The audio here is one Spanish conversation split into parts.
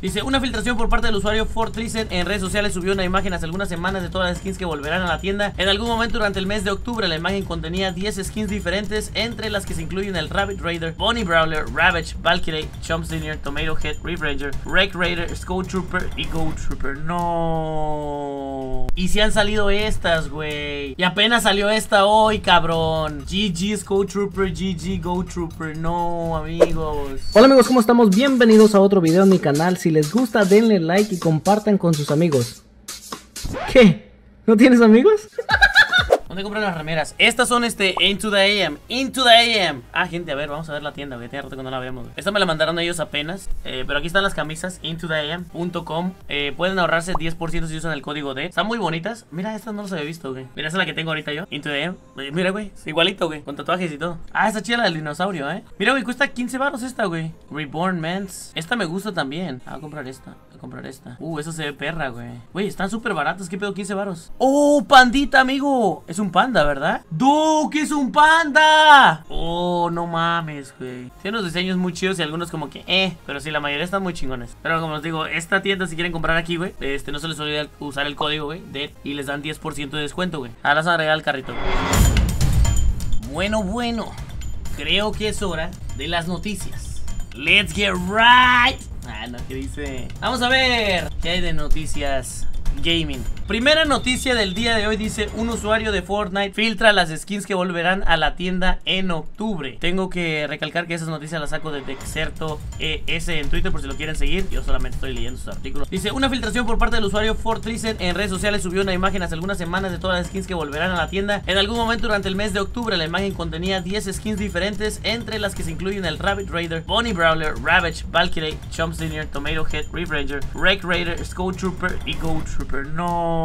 Dice, una filtración por parte del usuario Fortriset en redes sociales subió una imagen hace algunas semanas de todas las skins que volverán a la tienda. En algún momento durante el mes de octubre la imagen contenía 10 skins diferentes, entre las que se incluyen el Rabbit Raider, Bonnie Brawler, Ravage Valkyrie, Chompsdynier, Tomato Head, Reef Ranger, Rake Raider, Skull Trooper y Go Trooper. No. Y si han salido estas, güey. Y apenas salió esta hoy, cabrón. GG Skull Trooper, GG Go Trooper. No, amigos. Hola amigos, ¿cómo estamos? Bienvenidos a otro video en mi canal. Si les gusta, denle like y compartan con sus amigos. ¿Qué? ¿No tienes amigos? ¿Dónde compran las remeras? Estas son Into the AM. Into the AM. Ah, gente, a ver, vamos a ver la tienda, porque tiene rato que no la vemos. Esta me la mandaron ellos apenas. Pero aquí están las camisas. IntoTheAM.com. Pueden ahorrarse 10% si usan el código D. Están muy bonitas. Mira, estas no las había visto, güey. Mira, esa es la que tengo ahorita yo. Into the AM. Mira, güey. Es igualito, güey. Con tatuajes y todo. Ah, esa chida del dinosaurio, eh. Mira, güey, cuesta 15 baros esta, güey. Reborn mens. Esta me gusta también. Ah, voy a comprar esta. Voy a comprar esta. Eso se ve perra, güey. Güey, están súper baratas. ¿Qué pedo? 15 baros. ¡Oh, pandita, amigo! Es un panda, ¿verdad? ¡Duke, es un panda! Oh, no mames, güey. Tiene unos diseños muy chidos y algunos como que, pero sí, la mayoría están muy chingones. Pero como les digo, esta tienda, si quieren comprar aquí, güey, no se les olvide usar el código, güey, DEAD, y les dan 10% de descuento, güey. Ahora se van a regalar el carrito, güey. Bueno, creo que es hora de las noticias. Let's get right. Ah, no, ¿qué dice? Vamos a ver qué hay de noticias gaming. Primera noticia del día de hoy dice: un usuario de Fortnite filtra las skins que volverán a la tienda en octubre. Tengo que recalcar que esas noticias las saco de Dexerto ES en Twitter, por si lo quieren seguir. Yo solamente estoy leyendo sus artículos. Dice: una filtración por parte del usuario Fortriset en redes sociales subió una imagen hace algunas semanas de todas las skins que volverán a la tienda. En algún momento durante el mes de octubre la imagen contenía 10 skins diferentes, entre las que se incluyen el Rabbit Raider, Bunny Brawler, Ravage Valkyrie, Chompsdynier, Tomato Head, Reef Ranger, Wreck Raider, Skull Trooper y Go Trooper. No.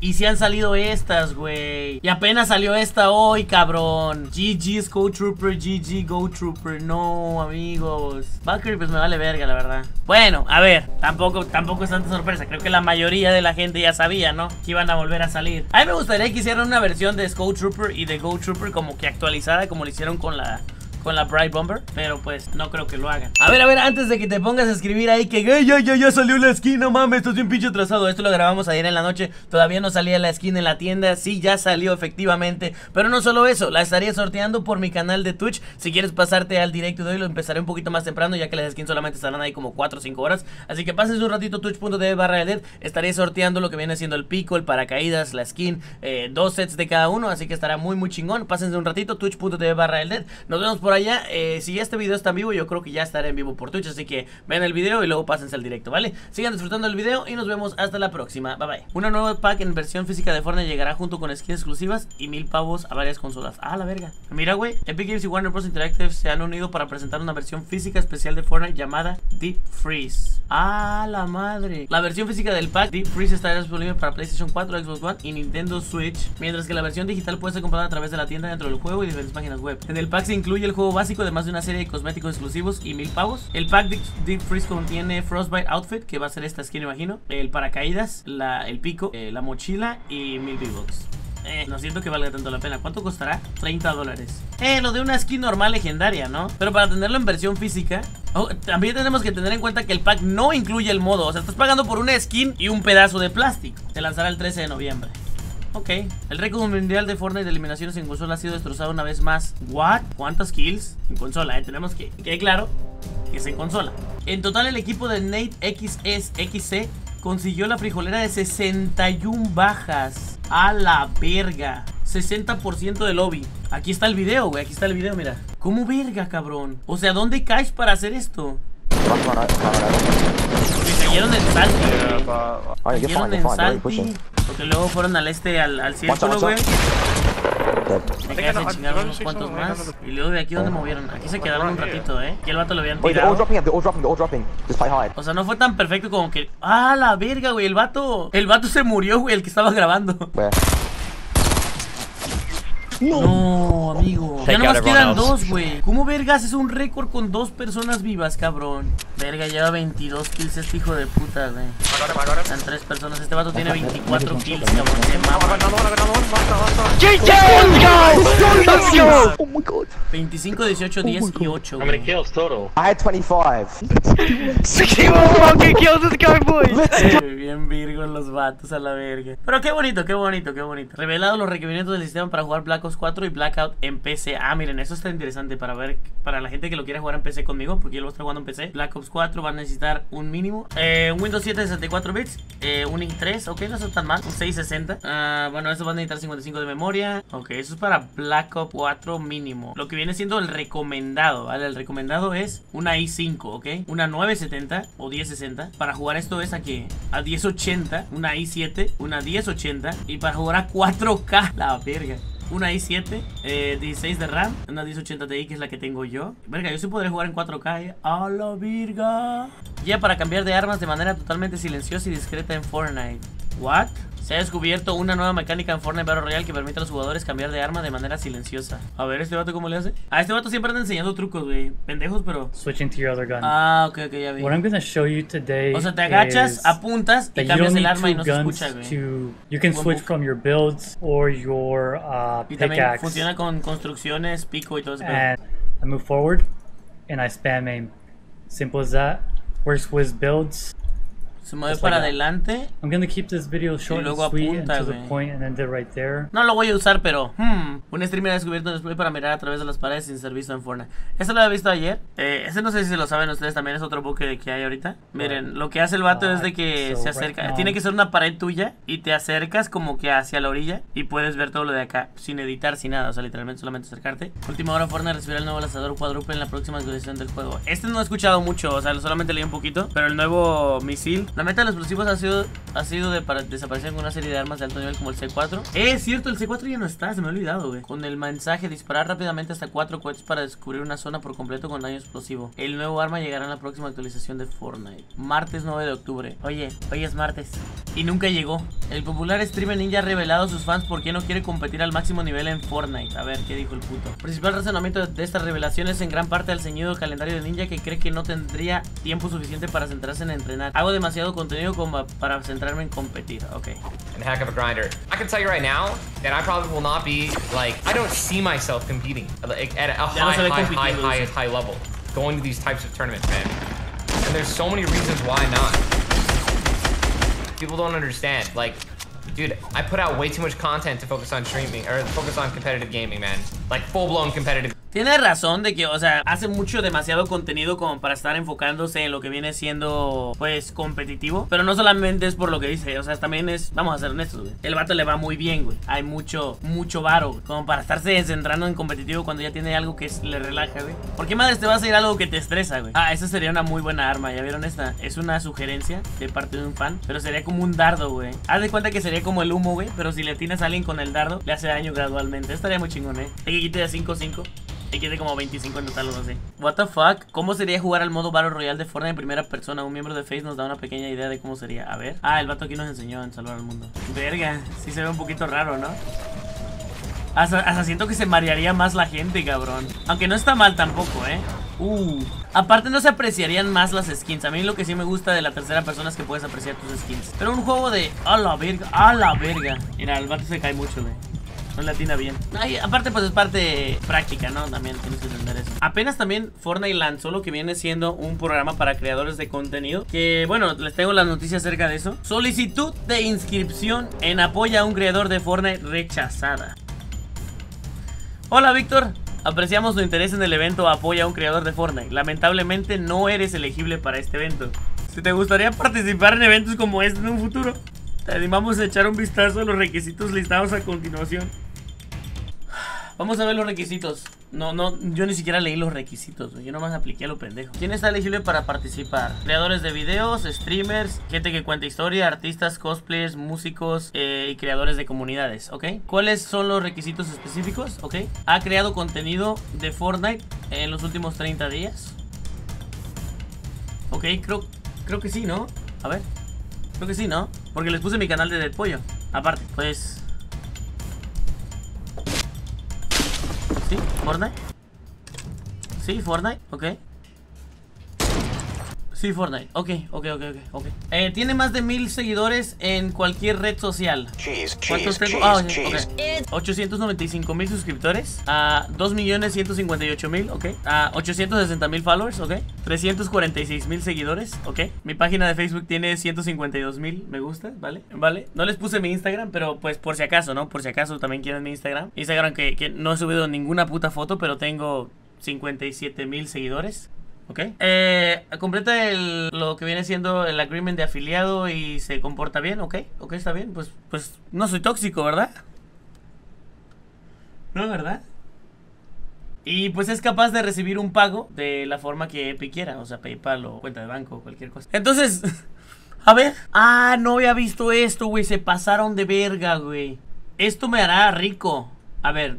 Y si han salido estas, güey. Y apenas salió esta hoy, cabrón. GG Go Trooper, GG Go Trooper. No, amigos. Valkyrie pues me vale verga, la verdad. Bueno, a ver, tampoco es tanta sorpresa. Creo que la mayoría de la gente ya sabía, ¿no? Que iban a volver a salir. A mí me gustaría que hicieran una versión de Skull Trooper y de Go Trooper como que actualizada, como lo hicieron con la Bright Bomber, pero pues no creo que lo hagan. A ver, antes de que te pongas a escribir ahí que ya salió la skin, no mames, esto es un pinche atrasado. Esto lo grabamos ayer en la noche, todavía no salía la skin en la tienda. Sí, ya salió efectivamente, pero no solo eso, la estaría sorteando por mi canal de Twitch. Si quieres pasarte al directo de hoy, lo empezaré un poquito más temprano, ya que las skins solamente estarán ahí como 4 o 5 horas, así que pases un ratito. Twitch.tv/dead, estaré sorteando lo que viene siendo el pico, el paracaídas, la skin, 2 sets de cada uno, así que estará muy muy chingón. Pásense un ratito, Twitch.tv/dead. Nos vemos por allá. Si este video está en vivo, yo creo que ya estaré en vivo por Twitch, así que ven el video y luego pásense al directo, ¿vale? Sigan disfrutando el video y nos vemos hasta la próxima. Bye bye. Una nueva pack en versión física de Fortnite llegará junto con skins exclusivas y 1000 pavos a varias consolas. Ah, la verga. Mira, güey, Epic Games y Warner Bros. Interactive se han unido para presentar una versión física especial de Fortnite llamada Deep Freeze. Ah, la madre. La versión física del pack Deep Freeze estará disponible para PlayStation 4, Xbox One y Nintendo Switch, mientras que la versión digital puede ser comprada a través de la tienda dentro del juego y diferentes páginas web. En el pack se incluye el juego básico, además de una serie de cosméticos exclusivos y 1000 pavos. El pack Deep Freeze contiene Frostbite Outfit, que va a ser esta skin, imagino, el paracaídas, el pico, la mochila y 1000 B-Box. No siento que valga tanto la pena. ¿Cuánto costará? 30 dólares. Lo de una skin normal legendaria, ¿no? Pero para tenerlo en versión física, también tenemos que tener en cuenta que el pack no incluye el modo. O sea, estás pagando por una skin y un pedazo de plástico. Se lanzará el 13 de noviembre. Ok. El récord mundial de Fortnite de eliminaciones en consola ha sido destrozado una vez más. ¿What? ¿Cuántas kills? En consola, tenemos que quede claro que es en consola. En total, el equipo de Nate XSXC consiguió la frijolera de 61 bajas. A la verga. 60% del lobby. Aquí está el video, güey. Aquí está el video, mira. ¿Cómo verga, cabrón? O sea, ¿dónde caes para hacer esto? Se cayeron en salti. Se cayeron en salti. Porque luego fueron al círculo, güey. Me quedas en chingar unos cuantos más. Y luego de aquí donde movieron. Aquí se quedaron un ratito, Y el vato lo habían tirado. O sea, no fue tan perfecto como que... ¡Ah, la verga, güey! El vato se murió, güey, el que estaba grabando. No, amigo. Ya nomás quedan dos, güey. ¿Cómo vergas es un récord con dos personas vivas, cabrón? Verga, lleva 22 kills este hijo de puta, güey. Están tres personas. Este vato tiene 24 kills, cabrón. ¡GG! ¡Oh, my God! 25, 18, 10 y 8, güey. How many kills total? I had 25. 61 fucking kills, this guy, boys. Bien virgo los vatos a la verga. Pero qué bonito, qué bonito, qué bonito. Revelado los requerimientos del sistema para jugar Black Ops 4 y Blackout en PC. Ah, miren, eso está interesante para ver, para la gente que lo quiera jugar en PC conmigo, porque yo lo voy a estar jugando en PC. Black Ops 4 van a necesitar un mínimo un Windows 7 de 64 bits, un i3, ok, no son tan mal, un 660. Bueno, eso van a necesitar 55 de memoria. Ok, eso es para Black Ops 4 mínimo. Lo que viene siendo el recomendado, ¿vale? El recomendado es una i5, ok, una 970 o 1060. Para jugar esto es aquí, a 1080, una i7, una 1080. Y para jugar a 4K, la verga, una i7, 16 de RAM, una 1080 Ti que es la que tengo yo. Verga, yo sí podré jugar en 4K, a la virga. Ya para cambiar de armas de manera totalmente silenciosa y discreta en Fortnite. What? Se ha descubierto una nueva mecánica en Fortnite Battle Royale que permite a los jugadores cambiar de arma de manera silenciosa. A ver, ¿este vato cómo le hace? A este vato siempre anda enseñando trucos, güey. Pendejos, pero... Switching to your other gun. Ah, ok, ok, ya vi. What I'm gonna show you today, o sea, te agachas, apuntas y cambias el arma y no se escucha, güey. You can switch from your builds or your pickaxe. Y también funciona con construcciones, pico y todo eso. And I move forward and I spam aim. Simple as that. Works with builds. Se mueve para adelante. I'm gonna keep this video short y luego apunta, güey. Right, no lo voy a usar, pero un streamer ha descubierto un display para mirar a través de las paredes sin ser visto en Fortnite. Esto lo había visto ayer. Ese no sé si lo saben ustedes también, es otro bug que hay ahorita. Miren, lo que hace el vato es de que se acerca. Tiene que ser una pared tuya y te acercas como que hacia la orilla y puedes ver todo lo de acá sin editar, sin nada. O sea, literalmente solamente acercarte. Última hora, Fortnite recibirá el nuevo lanzador cuádruple en la próxima actualización del juego. Este no he escuchado mucho, o sea, solamente leí un poquito. Pero el nuevo misil... La meta de los explosivos ha sido de desaparecer con una serie de armas de alto nivel como el C4. Es cierto, el C4 ya no está, se me ha olvidado, güey. Con el mensaje disparar rápidamente hasta 4 cohetes para descubrir una zona por completo con daño explosivo. El nuevo arma llegará en la próxima actualización de Fortnite. Martes 9 de octubre. Oye, hoy es martes. Y nunca llegó. El popular streamer ninja ha revelado a sus fans por qué no quiere competir al máximo nivel en Fortnite. A ver, ¿qué dijo el puto? El principal razonamiento de esta revelación es en gran parte al ceñido calendario de ninja, que cree que no tendría tiempo suficiente para centrarse en entrenar. Hago demasiado contenido como para centrarme en competir, okay. And heck of a grinder. I can tell you right now that I probably will not be like, I don't see myself competing at a high level, going to these types of tournaments, man. And there's so many reasons why not. People don't understand. Like, dude, I put out way too much content to focus on streaming or focus on competitive gaming, man. Like full-blown competitive. Tiene razón de que, o sea, hace demasiado contenido como para estar enfocándose en lo que viene siendo, pues, competitivo. Pero no solamente es por lo que dice, o sea, también es, vamos a ser honestos, güey. El vato le va muy bien, güey. Hay mucho varo, güey, como para estarse centrando en competitivo cuando ya tiene algo que le relaja, güey. ¿Por qué madres te vas a ir a algo que te estresa, güey? Ah, esa sería una muy buena arma, ¿ya vieron esta? Es una sugerencia de parte de un fan, pero sería como un dardo, güey. Haz de cuenta que sería como el humo, güey, pero si le atinas a alguien con el dardo, le hace daño gradualmente. Estaría muy chingón, ¿eh? Hay que quitar de 5-5. Y tiene como 25 en total, no sé. What the fuck. ¿Cómo sería jugar al modo Battle Royale de Fortnite en primera persona? Un miembro de FaZe nos da una pequeña idea de cómo sería. A ver. Ah, el vato aquí nos enseñó en Salvar al Mundo. Verga, sí se ve un poquito raro, ¿no? Hasta siento que se marearía más la gente, cabrón. Aunque no está mal tampoco, ¿eh? Aparte no se apreciarían más las skins. A mí lo que sí me gusta de la tercera persona es que puedes apreciar tus skins. Pero un juego de... A la verga, a la verga. Mira, el vato se cae mucho, güey. No la atina bien. Ay, aparte, pues es parte práctica, ¿no? También tienes que entender eso. Apenas también Fortnite lanzó lo que viene siendo un programa para creadores de contenido. Que, bueno, les tengo las noticias acerca de eso. Solicitud de inscripción en apoyo a un creador de Fortnite rechazada. Hola, Víctor. Apreciamos tu interés en el evento Apoya a un creador de Fortnite. Lamentablemente no eres elegible para este evento. Si te gustaría participar en eventos como este en un futuro, te animamos a echar un vistazo a los requisitos listados a continuación. Vamos a ver los requisitos. No, yo ni siquiera leí los requisitos, yo nomás apliqué a lo pendejo. ¿Quién está elegible para participar? Creadores de videos, streamers, gente que cuenta historia, artistas, cosplayers, músicos y creadores de comunidades, ¿ok? ¿Cuáles son los requisitos específicos? ¿Ok? ¿Ha creado contenido de Fortnite en los últimos 30 días? Ok, creo que sí, ¿no? A ver, creo que sí, ¿no? Porque les puse mi canal de Dead Pollo. Aparte, pues... Sí, Fortnite. Sí, Fortnite, ok. Sí, Fortnite, ok. Tiene más de 1000 seguidores en cualquier red social. ¿Cuántos tengo? Ah, okay. 895,000 suscriptores. 2,158,000, ok. 860,000 followers, ok. 346,000 seguidores, ok. Mi página de Facebook tiene 152,000 me gusta, ¿vale? Vale. No les puse mi Instagram, pero pues por si acaso, ¿no? Por si acaso también quieren mi Instagram. Instagram que no he subido ninguna puta foto, pero tengo 57,000 seguidores. Ok, completa lo que viene siendo el agreement de afiliado y se comporta bien, ok, está bien, pues no soy tóxico, ¿verdad? ¿No, verdad? Y pues es capaz de recibir un pago de la forma que Epic quiera, o sea, PayPal o cuenta de banco o cualquier cosa. Entonces, a ver, no había visto esto, güey, se pasaron de verga, güey. Esto me hará rico. A ver,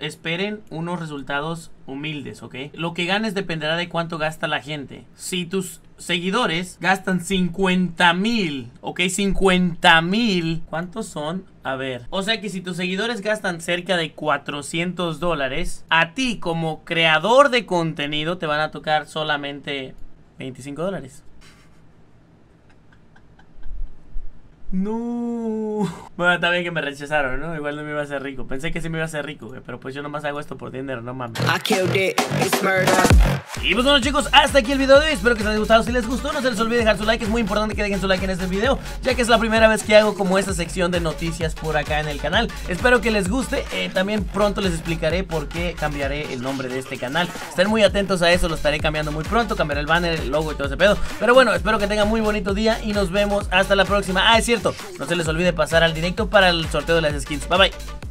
esperen unos resultados humildes, ¿ok? Lo que ganes dependerá de cuánto gasta la gente. Si tus seguidores gastan 50,000, ¿ok? 50,000. ¿Cuántos son? A ver. O sea que si tus seguidores gastan cerca de $400, a ti como creador de contenido te van a tocar solamente $25. No. Bueno, también que me rechazaron, ¿no? Igual no me iba a hacer rico. Pensé que sí me iba a hacer rico, güey, pero pues yo nomás hago esto por dinero, no mames. Y pues bueno, chicos, hasta aquí el video de hoy. Espero que les haya gustado. Si les gustó, no se les olvide dejar su like. Es muy importante que dejen su like en este video, ya que es la primera vez que hago como esta sección de noticias por acá en el canal. Espero que les guste. También pronto les explicaré por qué cambiaré el nombre de este canal. Estén muy atentos a eso, lo estaré cambiando muy pronto. Cambiaré el banner, el logo y todo ese pedo. Pero bueno, espero que tengan muy bonito día y nos vemos hasta la próxima. Es cierto, no se les olvide pasar al directo para el sorteo de las skins. Bye bye.